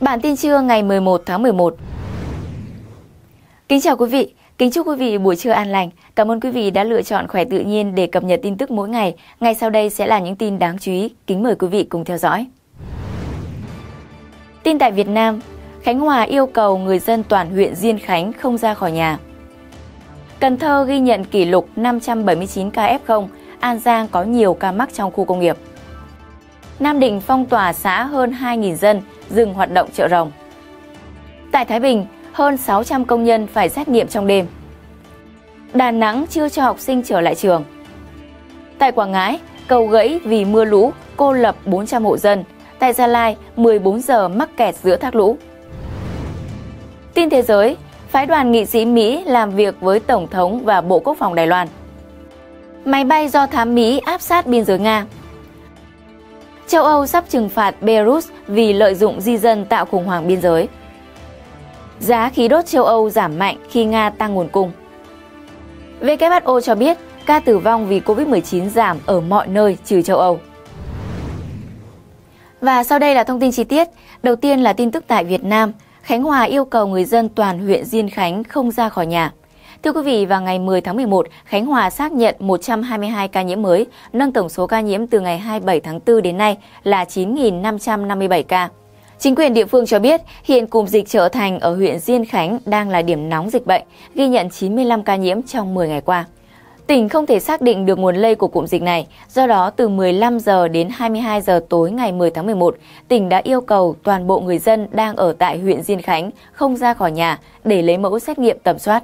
Bản tin trưa ngày 11 tháng 11. Kính chào quý vị, kính chúc quý vị buổi trưa an lành. Cảm ơn quý vị đã lựa chọn Khỏe Tự Nhiên để cập nhật tin tức mỗi ngày. Ngay sau đây sẽ là những tin đáng chú ý. Kính mời quý vị cùng theo dõi. Tin tại Việt Nam, Khánh Hòa yêu cầu người dân toàn huyện Diên Khánh không ra khỏi nhà. Cần Thơ ghi nhận kỷ lục 579 ca F0, An Giang có nhiều ca mắc trong khu công nghiệp. Nam Định phong tỏa xã hơn 2.000 dân, dừng hoạt động chợ rồng. Tại Thái Bình, hơn 600 công nhân phải xét nghiệm trong đêm. Đà Nẵng chưa cho học sinh trở lại trường. Tại Quảng Ngãi, cầu gãy vì mưa lũ, cô lập 400 hộ dân. Tại Gia Lai, 14 giờ mắc kẹt giữa thác lũ. Tin thế giới, phái đoàn nghị sĩ Mỹ làm việc với Tổng thống và Bộ Quốc phòng Đài Loan. Máy bay do thám Mỹ áp sát biên giới Nga. Châu Âu sắp trừng phạt Belarus vì lợi dụng di dân tạo khủng hoảng biên giới. Giá khí đốt châu Âu giảm mạnh khi Nga tăng nguồn cung. WHO cho biết ca tử vong vì Covid-19 giảm ở mọi nơi trừ châu Âu. Và sau đây là thông tin chi tiết. Đầu tiên là tin tức tại Việt Nam. Khánh Hòa yêu cầu người dân toàn huyện Diên Khánh không ra khỏi nhà. Thưa quý vị, vào ngày 10 tháng 11, Khánh Hòa xác nhận 122 ca nhiễm mới, nâng tổng số ca nhiễm từ ngày 27 tháng 4 đến nay là 9.557 ca. Chính quyền địa phương cho biết hiện cụm dịch Chợ Thành ở huyện Diên Khánh đang là điểm nóng dịch bệnh, ghi nhận 95 ca nhiễm trong 10 ngày qua. Tỉnh không thể xác định được nguồn lây của cụm dịch này, do đó từ 15 giờ đến 22 giờ tối ngày 10 tháng 11, tỉnh đã yêu cầu toàn bộ người dân đang ở tại huyện Diên Khánh không ra khỏi nhà để lấy mẫu xét nghiệm tầm soát.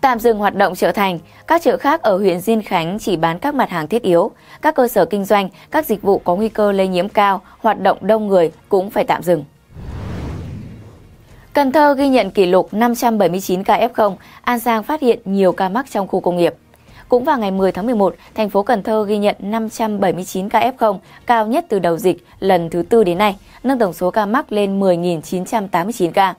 Tạm dừng hoạt động chợ Thành, các chợ khác ở huyện Diên Khánh chỉ bán các mặt hàng thiết yếu. Các cơ sở kinh doanh, các dịch vụ có nguy cơ lây nhiễm cao, hoạt động đông người cũng phải tạm dừng. Cần Thơ ghi nhận kỷ lục 579 ca F0, An Giang phát hiện nhiều ca mắc trong khu công nghiệp. Cũng vào ngày 10 tháng 11, thành phố Cần Thơ ghi nhận 579 ca F0, cao nhất từ đầu dịch lần thứ 4 đến nay, nâng tổng số ca mắc lên 10.989 ca.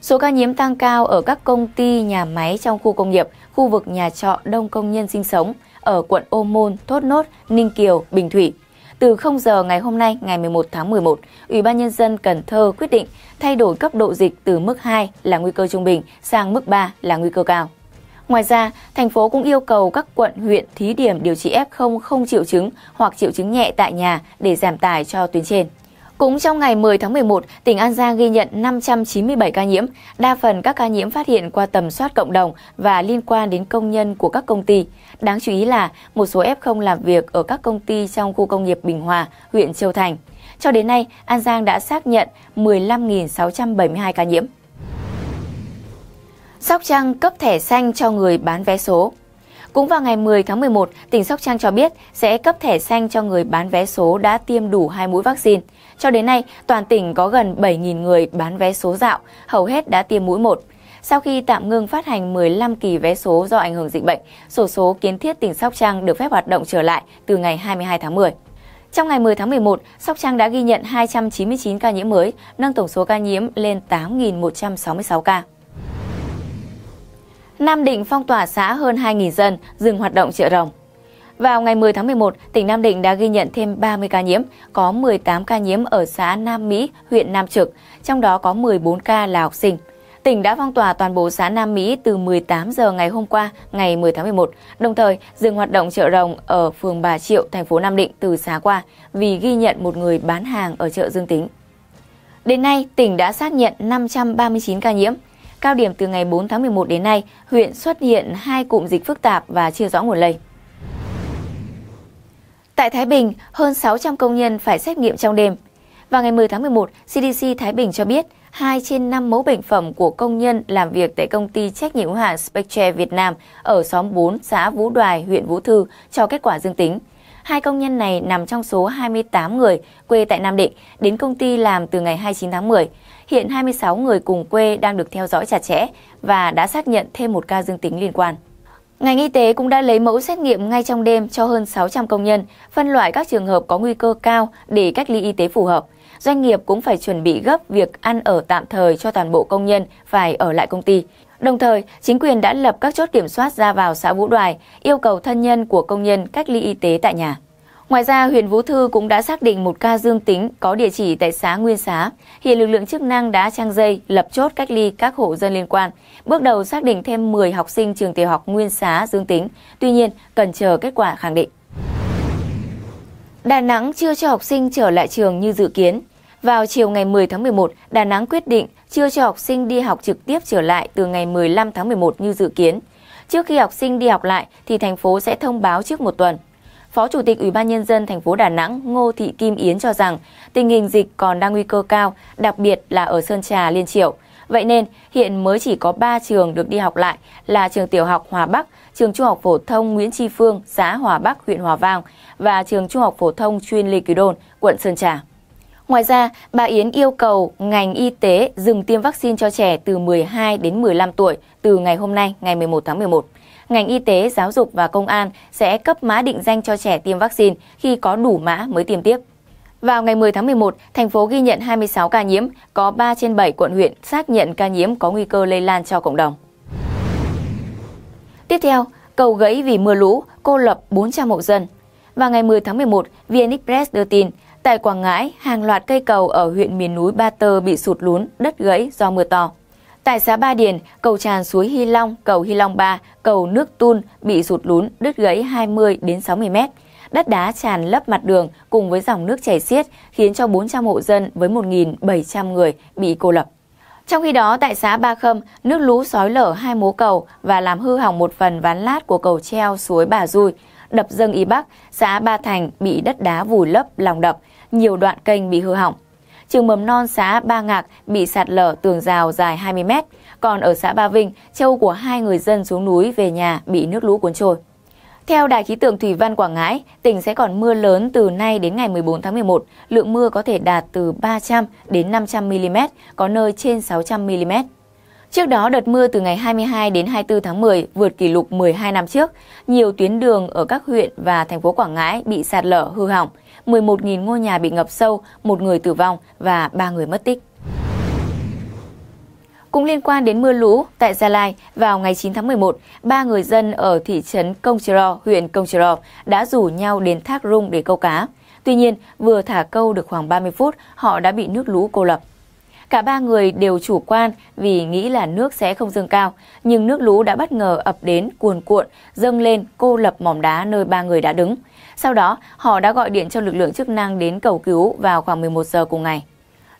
Số ca nhiễm tăng cao ở các công ty, nhà máy trong khu công nghiệp, khu vực nhà trọ đông công nhân sinh sống ở quận Ô Môn, Thốt Nốt, Ninh Kiều, Bình Thủy. Từ 0 giờ ngày hôm nay, ngày 11 tháng 11, Ủy ban Nhân dân Cần Thơ quyết định thay đổi cấp độ dịch từ mức 2 là nguy cơ trung bình sang mức 3 là nguy cơ cao. Ngoài ra, thành phố cũng yêu cầu các quận, huyện thí điểm điều trị F0 không triệu chứng hoặc triệu chứng nhẹ tại nhà để giảm tải cho tuyến trên. Cũng trong ngày 10 tháng 11, tỉnh An Giang ghi nhận 597 ca nhiễm, đa phần các ca nhiễm phát hiện qua tầm soát cộng đồng và liên quan đến công nhân của các công ty. Đáng chú ý là một số F0 làm việc ở các công ty trong khu công nghiệp Bình Hòa, huyện Châu Thành. Cho đến nay, An Giang đã xác nhận 15.672 ca nhiễm. Sóc Trăng cấp thẻ xanh cho người bán vé số. Cũng vào ngày 10 tháng 11, tỉnh Sóc Trăng cho biết sẽ cấp thẻ xanh cho người bán vé số đã tiêm đủ 2 mũi vaccine. Cho đến nay, toàn tỉnh có gần 7.000 người bán vé số dạo, hầu hết đã tiêm mũi 1. Sau khi tạm ngưng phát hành 15 kỳ vé số do ảnh hưởng dịch bệnh, sổ số kiến thiết tỉnh Sóc Trăng được phép hoạt động trở lại từ ngày 22 tháng 10. Trong ngày 10 tháng 11, Sóc Trăng đã ghi nhận 299 ca nhiễm mới, nâng tổng số ca nhiễm lên 8.166 ca. Nam Định phong tỏa xã hơn 2.000 dân, dừng hoạt động chợ rồng. Vào ngày 10 tháng 11, tỉnh Nam Định đã ghi nhận thêm 30 ca nhiễm, có 18 ca nhiễm ở xã Nam Mỹ, huyện Nam Trực, trong đó có 14 ca là học sinh. Tỉnh đã phong tỏa toàn bộ xã Nam Mỹ từ 18 giờ ngày hôm qua, ngày 10 tháng 11, đồng thời dừng hoạt động chợ rồng ở phường Bà Triệu, thành phố Nam Định từ sáng qua vì ghi nhận một người bán hàng ở chợ dương tính. Đến nay, tỉnh đã xác nhận 539 ca nhiễm. Cao điểm từ ngày 4 tháng 11 đến nay, huyện xuất hiện 2 cụm dịch phức tạp và chưa rõ nguồn lây. Tại Thái Bình, hơn 600 công nhân phải xét nghiệm trong đêm. Vào ngày 10 tháng 11, CDC Thái Bình cho biết 2 trên 5 mẫu bệnh phẩm của công nhân làm việc tại công ty trách nhiệm hữu hạn Spectre Việt Nam ở xóm 4, xã Vũ Đoài, huyện Vũ Thư cho kết quả dương tính. 2 công nhân này nằm trong số 28 người quê tại Nam Định đến công ty làm từ ngày 29 tháng 10. Hiện 26 người cùng quê đang được theo dõi chặt chẽ và đã xác nhận thêm 1 ca dương tính liên quan. Ngành y tế cũng đã lấy mẫu xét nghiệm ngay trong đêm cho hơn 600 công nhân, phân loại các trường hợp có nguy cơ cao để cách ly y tế phù hợp. Doanh nghiệp cũng phải chuẩn bị gấp việc ăn ở tạm thời cho toàn bộ công nhân phải ở lại công ty. Đồng thời, chính quyền đã lập các chốt kiểm soát ra vào xã Vũ Đoài, yêu cầu thân nhân của công nhân cách ly y tế tại nhà. Ngoài ra, huyện Vũ Thư cũng đã xác định một ca dương tính có địa chỉ tại xã Nguyên Xá. Hiện lực lượng chức năng đã trang dây, lập chốt cách ly các hộ dân liên quan. Bước đầu xác định thêm 10 học sinh trường tiểu học Nguyên Xá dương tính, tuy nhiên cần chờ kết quả khẳng định. Đà Nẵng chưa cho học sinh trở lại trường như dự kiến. Vào chiều ngày 10 tháng 11, Đà Nẵng quyết định chưa cho học sinh đi học trực tiếp trở lại từ ngày 15 tháng 11 như dự kiến. Trước khi học sinh đi học lại thì thành phố sẽ thông báo trước một tuần. Phó Chủ tịch Ủy ban Nhân dân thành phố Đà Nẵng Ngô Thị Kim Yến cho rằng tình hình dịch còn đang nguy cơ cao, đặc biệt là ở Sơn Trà, Liên Chiểu. Vậy nên hiện mới chỉ có 3 trường được đi học lại là trường tiểu học Hòa Bắc, trường trung học phổ thông Nguyễn Tri Phương, xã Hòa Bắc, huyện Hòa Vang và trường trung học phổ thông chuyên Lê Quý Đôn, quận Sơn Trà. Ngoài ra, bà Yến yêu cầu ngành y tế dừng tiêm vaccine cho trẻ từ 12 đến 15 tuổi từ ngày hôm nay, ngày 11 tháng 11. Ngành y tế, giáo dục và công an sẽ cấp mã định danh cho trẻ tiêm vaccine khi có đủ mã mới tiêm tiếp. Vào ngày 10 tháng 11, thành phố ghi nhận 26 ca nhiễm, có 3 trên 7 quận huyện xác nhận ca nhiễm có nguy cơ lây lan cho cộng đồng. Tiếp theo, cầu gãy vì mưa lũ, cô lập 400 hộ dân. Vào ngày 10 tháng 11, VN Express đưa tin, tại Quảng Ngãi, hàng loạt cây cầu ở huyện miền núi Ba Tơ bị sụt lún, đất gãy do mưa to. Tại xã Ba Điền, cầu tràn suối Hi Long, cầu Hi Long 3, cầu Nước Tun bị sụt lún, đứt gãy 20 đến 60 m. Đất đá tràn lấp mặt đường cùng với dòng nước chảy xiết khiến cho 400 hộ dân với 1.700 người bị cô lập. Trong khi đó, tại xã Ba Khâm, nước lũ xói lở 2 mố cầu và làm hư hỏng một phần ván lát của cầu treo suối Bà Dui. Đập Dâng Y Bắc, xã Ba Thành bị đất đá vùi lấp lòng đập, nhiều đoạn kênh bị hư hỏng. Trường mầm non xã Ba Ngạc bị sạt lở tường rào dài 20 m, còn ở xã Ba Vinh, trâu của 2 người dân xuống núi về nhà bị nước lũ cuốn trôi. Theo Đài khí tượng Thủy văn Quảng Ngãi, tỉnh sẽ còn mưa lớn từ nay đến ngày 14 tháng 11, lượng mưa có thể đạt từ 300 đến 500 mm, có nơi trên 600 mm. Trước đó, đợt mưa từ ngày 22 đến 24 tháng 10 vượt kỷ lục 12 năm trước, nhiều tuyến đường ở các huyện và thành phố Quảng Ngãi bị sạt lở hư hỏng, 11.000 ngôi nhà bị ngập sâu, 1 người tử vong và 3 người mất tích. Cũng liên quan đến mưa lũ, tại Gia Lai, vào ngày 9 tháng 11, 3 người dân ở thị trấn Công Trờ, huyện Công Trờ đã rủ nhau đến thác Rung để câu cá. Tuy nhiên, vừa thả câu được khoảng 30 phút, họ đã bị nước lũ cô lập. Cả 3 người đều chủ quan vì nghĩ là nước sẽ không dâng cao, nhưng nước lũ đã bất ngờ ập đến cuồn cuộn, dâng lên cô lập mỏm đá nơi 3 người đã đứng. Sau đó, họ đã gọi điện cho lực lượng chức năng đến cầu cứu vào khoảng 11 giờ cùng ngày.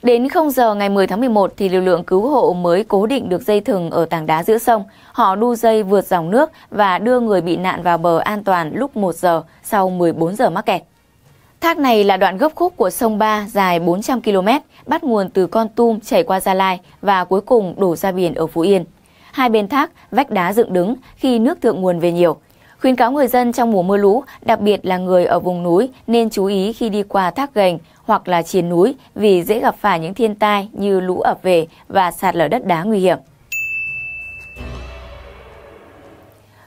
Đến 0 giờ ngày 10 tháng 11 thì lực lượng cứu hộ mới cố định được dây thừng ở tảng đá giữa sông. Họ đu dây vượt dòng nước và đưa người bị nạn vào bờ an toàn lúc 1 giờ sau 14 giờ mắc kẹt. Thác này là đoạn gấp khúc của sông Ba dài 400 km, bắt nguồn từ Kon Tum chảy qua Gia Lai và cuối cùng đổ ra biển ở Phú Yên. Hai bên thác, vách đá dựng đứng khi nước thượng nguồn về nhiều. Khuyến cáo người dân trong mùa mưa lũ, đặc biệt là người ở vùng núi nên chú ý khi đi qua thác gành hoặc là triền núi vì dễ gặp phải những thiên tai như lũ ập về và sạt lở đất đá nguy hiểm.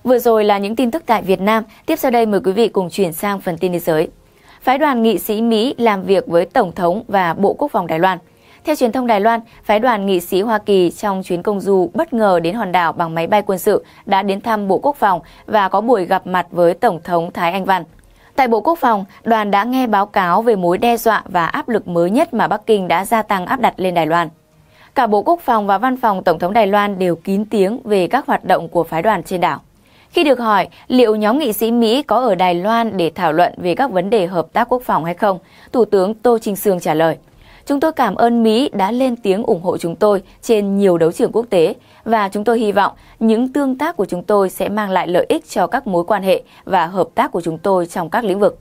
Vừa rồi là những tin tức tại Việt Nam, tiếp sau đây mời quý vị cùng chuyển sang phần tin thế giới. Phái đoàn nghị sĩ Mỹ làm việc với Tổng thống và Bộ Quốc phòng Đài Loan. Theo truyền thông Đài Loan, phái đoàn nghị sĩ Hoa Kỳ trong chuyến công du bất ngờ đến hòn đảo bằng máy bay quân sự đã đến thăm Bộ Quốc phòng và có buổi gặp mặt với Tổng thống Thái Anh Văn. Tại Bộ Quốc phòng, đoàn đã nghe báo cáo về mối đe dọa và áp lực mới nhất mà Bắc Kinh đã gia tăng áp đặt lên Đài Loan. Cả Bộ Quốc phòng và Văn phòng Tổng thống Đài Loan đều kín tiếng về các hoạt động của phái đoàn trên đảo. Khi được hỏi liệu nhóm nghị sĩ Mỹ có ở Đài Loan để thảo luận về các vấn đề hợp tác quốc phòng hay không, Thủ tướng Tô Chính Sương trả lời, chúng tôi cảm ơn Mỹ đã lên tiếng ủng hộ chúng tôi trên nhiều đấu trường quốc tế và chúng tôi hy vọng những tương tác của chúng tôi sẽ mang lại lợi ích cho các mối quan hệ và hợp tác của chúng tôi trong các lĩnh vực.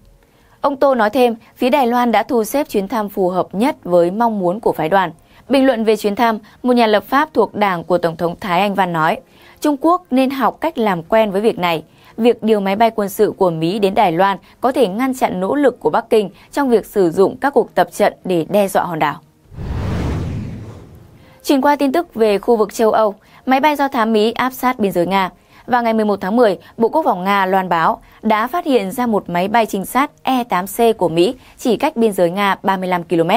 Ông Tô nói thêm, phía Đài Loan đã thu xếp chuyến thăm phù hợp nhất với mong muốn của phái đoàn. Bình luận về chuyến thăm, một nhà lập pháp thuộc đảng của Tổng thống Thái Anh Văn nói, Trung Quốc nên học cách làm quen với việc này. Việc điều máy bay quân sự của Mỹ đến Đài Loan có thể ngăn chặn nỗ lực của Bắc Kinh trong việc sử dụng các cuộc tập trận để đe dọa hòn đảo. Chuyển qua tin tức về khu vực châu Âu, máy bay do thám Mỹ áp sát biên giới Nga. Vào ngày 11 tháng 10, Bộ Quốc phòng Nga loan báo đã phát hiện ra một máy bay trinh sát E-8C của Mỹ chỉ cách biên giới Nga 35 km.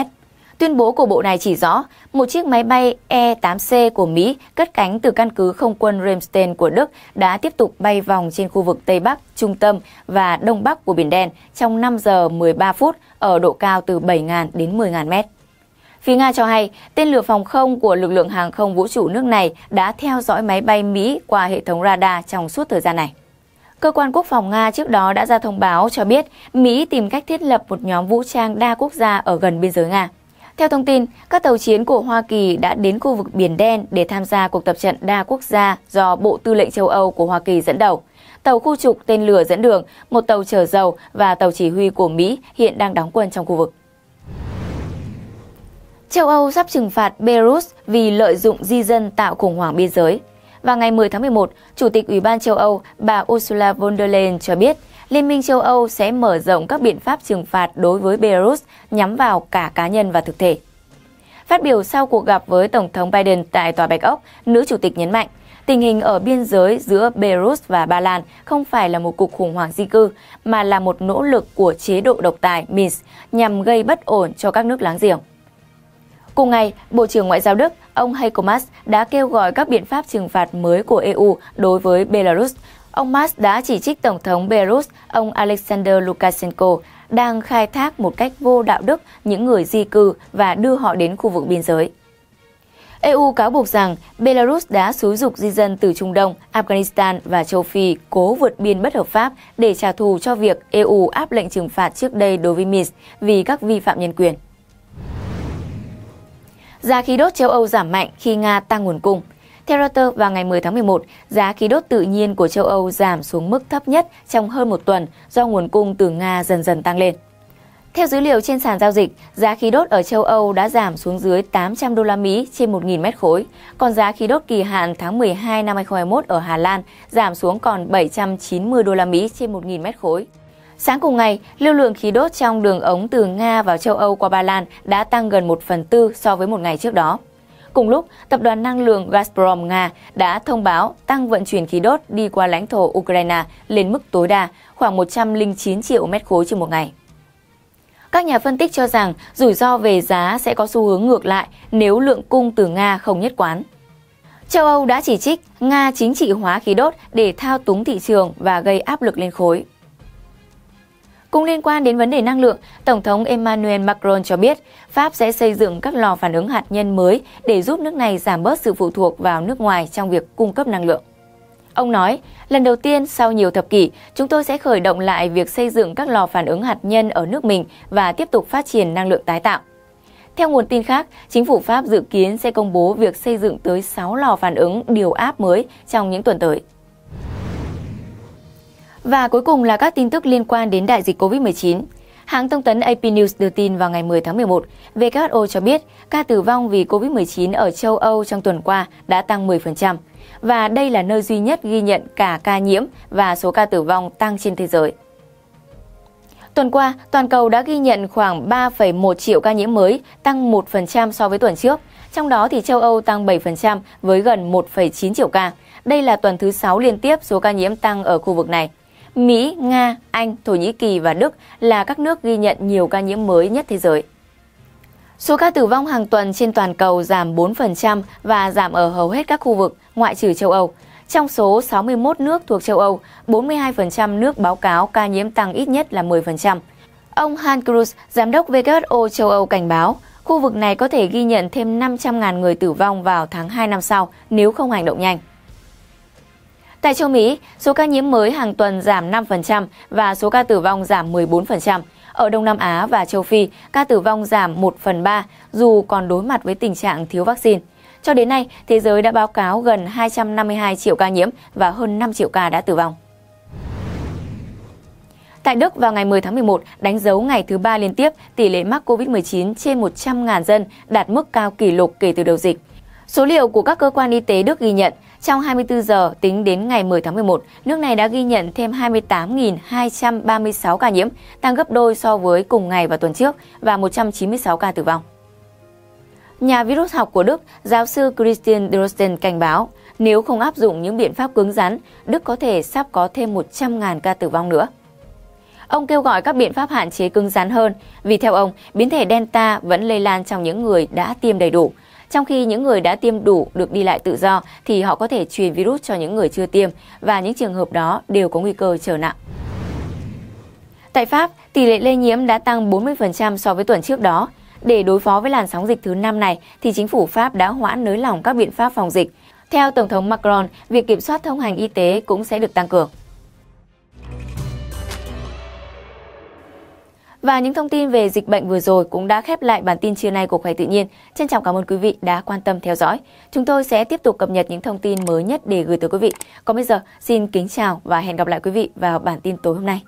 Tuyên bố của bộ này chỉ rõ, một chiếc máy bay E-8C của Mỹ cất cánh từ căn cứ không quân Ramstein của Đức đã tiếp tục bay vòng trên khu vực Tây Bắc, Trung tâm và Đông Bắc của Biển Đen trong 5 giờ 13 phút ở độ cao từ 7.000 đến 10.000 mét. Phía Nga cho hay, tên lửa phòng không của lực lượng hàng không vũ trụ nước này đã theo dõi máy bay Mỹ qua hệ thống radar trong suốt thời gian này. Cơ quan quốc phòng Nga trước đó đã ra thông báo cho biết Mỹ tìm cách thiết lập một nhóm vũ trang đa quốc gia ở gần biên giới Nga. Theo thông tin, các tàu chiến của Hoa Kỳ đã đến khu vực Biển Đen để tham gia cuộc tập trận đa quốc gia do Bộ Tư lệnh châu Âu của Hoa Kỳ dẫn đầu. Tàu khu trục tên lửa dẫn đường, một tàu chở dầu và tàu chỉ huy của Mỹ hiện đang đóng quân trong khu vực. Châu Âu sắp trừng phạt Belarus vì lợi dụng di dân tạo khủng hoảng biên giới. Vào ngày 10 tháng 11, Chủ tịch Ủy ban châu Âu bà Ursula von der Leyen cho biết Liên minh châu Âu sẽ mở rộng các biện pháp trừng phạt đối với Belarus nhắm vào cả cá nhân và thực thể. Phát biểu sau cuộc gặp với Tổng thống Biden tại Tòa Bạch Ốc, nữ chủ tịch nhấn mạnh tình hình ở biên giới giữa Belarus và Ba Lan không phải là một cuộc khủng hoảng di cư mà là một nỗ lực của chế độ độc tài Minsk nhằm gây bất ổn cho các nước láng giềng. Cùng ngày, Bộ trưởng Ngoại giao Đức, ông Heiko Maas đã kêu gọi các biện pháp trừng phạt mới của EU đối với Belarus. Ông Maas đã chỉ trích Tổng thống Belarus, ông Alexander Lukashenko, đang khai thác một cách vô đạo đức những người di cư và đưa họ đến khu vực biên giới. EU cáo buộc rằng Belarus đã xúi dục di dân từ Trung Đông, Afghanistan và châu Phi cố vượt biên bất hợp pháp để trả thù cho việc EU áp lệnh trừng phạt trước đây đối với Minsk vì các vi phạm nhân quyền. Giá khí đốt châu Âu giảm mạnh khi Nga tăng nguồn cung. Theo Reuters, vào ngày 10 tháng 11, giá khí đốt tự nhiên của châu Âu giảm xuống mức thấp nhất trong hơn một tuần do nguồn cung từ Nga dần dần tăng lên. Theo dữ liệu trên sàn giao dịch, giá khí đốt ở châu Âu đã giảm xuống dưới 800 đô la Mỹ trên 1.000 mét khối, còn giá khí đốt kỳ hạn tháng 12 năm 2021 ở Hà Lan giảm xuống còn 790 đô la Mỹ trên 1.000 mét khối. Sáng cùng ngày, lưu lượng khí đốt trong đường ống từ Nga vào châu Âu qua Ba Lan đã tăng gần 1/4 so với một ngày trước đó. Cùng lúc, Tập đoàn Năng lượng Gazprom Nga đã thông báo tăng vận chuyển khí đốt đi qua lãnh thổ Ukraine lên mức tối đa khoảng 109 triệu mét khối trên một ngày. Các nhà phân tích cho rằng rủi ro về giá sẽ có xu hướng ngược lại nếu lượng cung từ Nga không nhất quán. Châu Âu đã chỉ trích Nga chính trị hóa khí đốt để thao túng thị trường và gây áp lực lên khối. Cũng liên quan đến vấn đề năng lượng, Tổng thống Emmanuel Macron cho biết Pháp sẽ xây dựng các lò phản ứng hạt nhân mới để giúp nước này giảm bớt sự phụ thuộc vào nước ngoài trong việc cung cấp năng lượng. Ông nói, lần đầu tiên sau nhiều thập kỷ, chúng tôi sẽ khởi động lại việc xây dựng các lò phản ứng hạt nhân ở nước mình và tiếp tục phát triển năng lượng tái tạo. Theo nguồn tin khác, chính phủ Pháp dự kiến sẽ công bố việc xây dựng tới 6 lò phản ứng điều áp mới trong những tuần tới. Và cuối cùng là các tin tức liên quan đến đại dịch Covid-19. Hãng thông tấn AP News đưa tin vào ngày 10 tháng 11, WHO cho biết ca tử vong vì Covid-19 ở châu Âu trong tuần qua đã tăng 10%, và đây là nơi duy nhất ghi nhận cả ca nhiễm và số ca tử vong tăng trên thế giới. Tuần qua, toàn cầu đã ghi nhận khoảng 3,1 triệu ca nhiễm mới, tăng 1% so với tuần trước, trong đó thì châu Âu tăng 7% với gần 1,9 triệu ca. Đây là tuần thứ 6 liên tiếp số ca nhiễm tăng ở khu vực này. Mỹ, Nga, Anh, Thổ Nhĩ Kỳ và Đức là các nước ghi nhận nhiều ca nhiễm mới nhất thế giới. Số ca tử vong hàng tuần trên toàn cầu giảm 4% và giảm ở hầu hết các khu vực, ngoại trừ châu Âu. Trong số 61 nước thuộc châu Âu, 42% nước báo cáo ca nhiễm tăng ít nhất là 10%. Ông Hans Cruse, Giám đốc WHO châu Âu cảnh báo, khu vực này có thể ghi nhận thêm 500.000 người tử vong vào tháng 2 năm sau nếu không hành động nhanh. Tại châu Mỹ, số ca nhiễm mới hàng tuần giảm 5% và số ca tử vong giảm 14%. Ở Đông Nam Á và châu Phi, ca tử vong giảm 1/3 dù còn đối mặt với tình trạng thiếu vaccine. Cho đến nay, thế giới đã báo cáo gần 252 triệu ca nhiễm và hơn 5 triệu ca đã tử vong. Tại Đức, vào ngày 10 tháng 11, đánh dấu ngày thứ 3 liên tiếp, tỷ lệ mắc Covid-19 trên 100.000 dân đạt mức cao kỷ lục kể từ đầu dịch. Số liệu của các cơ quan y tế Đức ghi nhận, trong 24 giờ tính đến ngày 10 tháng 11, nước này đã ghi nhận thêm 28.236 ca nhiễm, tăng gấp đôi so với cùng ngày và tuần trước, và 196 ca tử vong. Nhà virus học của Đức, giáo sư Christian Drosten cảnh báo, nếu không áp dụng những biện pháp cứng rắn, Đức có thể sắp có thêm 100.000 ca tử vong nữa. Ông kêu gọi các biện pháp hạn chế cứng rắn hơn vì theo ông, biến thể Delta vẫn lây lan trong những người đã tiêm đầy đủ. Trong khi những người đã tiêm đủ được đi lại tự do thì họ có thể truyền virus cho những người chưa tiêm và những trường hợp đó đều có nguy cơ trở nặng. Tại Pháp, tỷ lệ lây nhiễm đã tăng 40% so với tuần trước đó. Để đối phó với làn sóng dịch thứ 5 này thì chính phủ Pháp đã hoãn nới lỏng các biện pháp phòng dịch. Theo Tổng thống Macron, việc kiểm soát thông hành y tế cũng sẽ được tăng cường. Và những thông tin về dịch bệnh vừa rồi cũng đã khép lại bản tin trưa nay của Khỏe Tự Nhiên. Trân trọng cảm ơn quý vị đã quan tâm theo dõi. Chúng tôi sẽ tiếp tục cập nhật những thông tin mới nhất để gửi tới quý vị. Còn bây giờ, xin kính chào và hẹn gặp lại quý vị vào bản tin tối hôm nay.